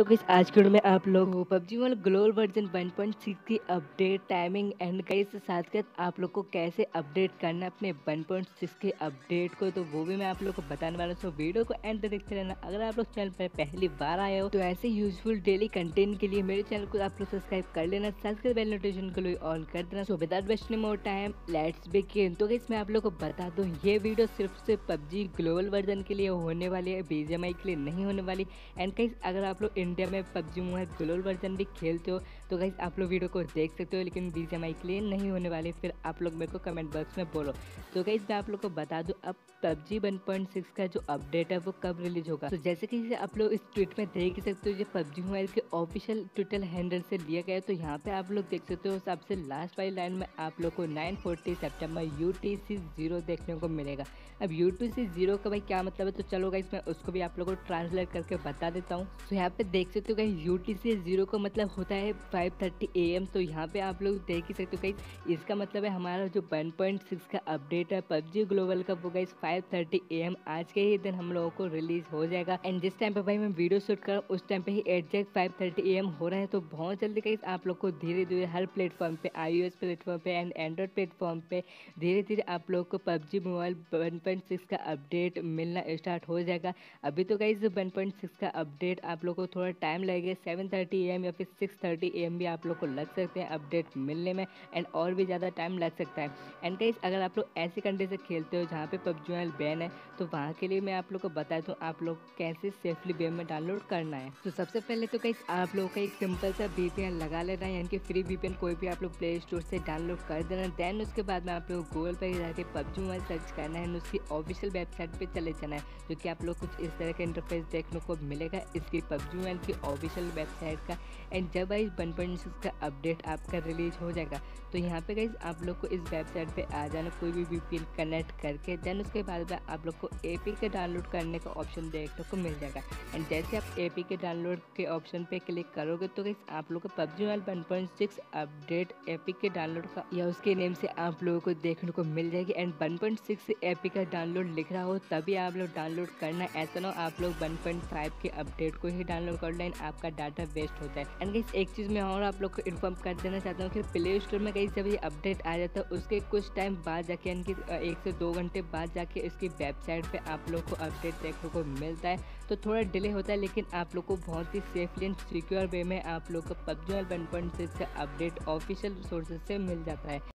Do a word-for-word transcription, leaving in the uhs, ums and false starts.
तो गाइस आज के वीडियो में आप लोग हो PUBG mobile global version one point six की अपडेट टाइमिंग एंड गाइस साथ के साथ आप लोग को कैसे अपडेट करना है अपने वन पॉइंट सिक्स के अपडेट को, तो वो भी मैं आप लोग को बताने वाला हूँ। वीडियो को एंड तक देखते रहना। अगर आप लोग चैनल पर पहली बार आए हो तो ऐसे यूजफुल डेली कंटेंट के लिए मेरे चैनल को आप लोग सब्सक्राइब कर लेना, साथ के बेल नोटिफिकेशन को ऑन कर देना। So without wasting more time let's begin. तो गाइस मैं आप लोग को बता दूँ, ये वीडियो सिर्फ से पबजी ग्लोबल वर्जन के लिए होने वाली है, बीजीएमआई के लिए नहीं होने वाली। एंड गाइस अगर आप लोग इंडिया में पबजी मोबाइल ग्लोबल वर्जन भी खेलते हो तो गाइस आप लोग वीडियो को देख सकते हो, लेकिन बीजीएमआई के लिए नहीं होने वाले। फिर आप लोग मेरे को कमेंट बॉक्स में बोलो। तो गाइस मैं आप लोग को बता दूं, अब पबजी वन पॉइंट सिक्स का जो अपडेट है वो कब रिलीज होगा। तो जैसे कि आप लोग इस ट्वीट में देख ही सकते हो, ये पबजी मोबाइल के ऑफिशियल ट्विटर हैंडल से लिया गया है। तो यहाँ पे आप लोग देख सकते हो सबसे लास्ट वाली लाइन में आप लोग को nine forty September U T C zero देखने को मिलेगा। अब यू टी सी जीरो का भाई क्या मतलब है, तो चलो गाइस मैं उसको भी आप लोग को ट्रांसलेट करके बता देता हूँ। तो यहाँ पे देख सकते हो गाइस यूटीसी जीरो का मतलब होता है फाइव थर्टी ए एम। तो यहाँ पे आप लोग देख ही सकते हो गाइस, इसका मतलब है हमारा जो वन पॉइंट सिक्स का अपडेट है पबजी ग्लोबल का वो guys five thirty A M आज के ही दिन हम लोगों को रिलीज हो जाएगा। एंड जिस टाइम पे भाई मैं वीडियो शूट कर रहा हूँ उस टाइम पे ही exact five thirty A M हो रहा है। तो बहुत जल्दी गाइस आप लोग को धीरे धीरे हर प्लेटफॉर्म पे, आईओएस प्लेटफॉर्म पे एंड एंड्रॉइड प्लेटफॉर्म पे धीरे धीरे आप लोग को PUBG mobile one point six का अपडेट मिलना स्टार्ट हो जाएगा। अभी तो गाइस वन पॉइंट सिक्स का अपडेट आप लोग को थोड़ा टाइम लगेगा, सेवन थर्टी ए एम या फिर सिक्स थर्टी ए एम भी आप लोग को लग सकते हैं अपडेट मिलने में, एंड और भी ज़्यादा टाइम लग सकता है। एंड गाइस अगर आप लोग ऐसी कंट्री से खेलते हो जहाँ पे पबजी मोबाइल बैन है तो वहाँ के लिए मैं आप लोग को बता दूँ आप लोग कैसे सेफली गेम में डाउनलोड करना है। तो सबसे पहले तो गाइस आप लोग का एक सिंपल सा वीपीएन लगा लेना है, यानी कि फ्री वीपीएन कोई भी आप लोग प्ले स्टोर से डाउनलोड कर देना। दैन उसके बाद में आप लोग गूगल पर जाके पबजी मोबाइल सर्च करना है, उसकी ऑफिशियल वेबसाइट पर चले जाना है, जो कि आप लोग कुछ इस तरह का इंटरफेस देखने को मिलेगा इसकी पबजी मोबाइल की ऑफिशियल वेबसाइट का। एंड जब गाइस वन पॉइंट सिक्स का अपडेट आपका रिलीज हो जाएगा तो यहाँ पे गाइस आप लोग को इस वेबसाइट पे आ जाना, कोई भी वीपीएन कनेक्ट करके। देन उसके बाद में आप लोग को एपीके डाउनलोड करने का ऑप्शन देखने को मिल जाएगा। एंड जैसे आप एपीके डाउनलोड के ऑप्शन पे क्लिक करोगे तो गाइस आप लोग को PUBG mobile one point six update APK download का या उसके नेम से आप लोगों को देखने को मिल जाएगी। एंड वन पॉइंट सिक्स से एपीके डाउनलोड लिख रहा हो तभी आप लोग डाउनलोड करना, ऐसा ना हो आप लोग वन पॉइंट फाइव के अपडेट को ही डाउनलोड कर लें, आपका डाटा वेस्ट होता है। एंड गाइस एक चीज़ मैं और आप लोग को इन्फॉर्म कर देना चाहता हूँ कि प्ले स्टोर में गाइस जब ये अपडेट आ जाता है उसके कुछ टाइम बाद जाके, यानी कि एक से दो घंटे बाद जाके इसकी वेबसाइट पे आप लोग को अपडेट देखने को मिलता है। तो थोड़ा डिले होता है, लेकिन आप लोग को बहुत ही सेफली एंड सिक्योर वे में आप लोग को PUBG mobile one point six का अपडेट ऑफिशियल सोर्सेज से मिल जाता है।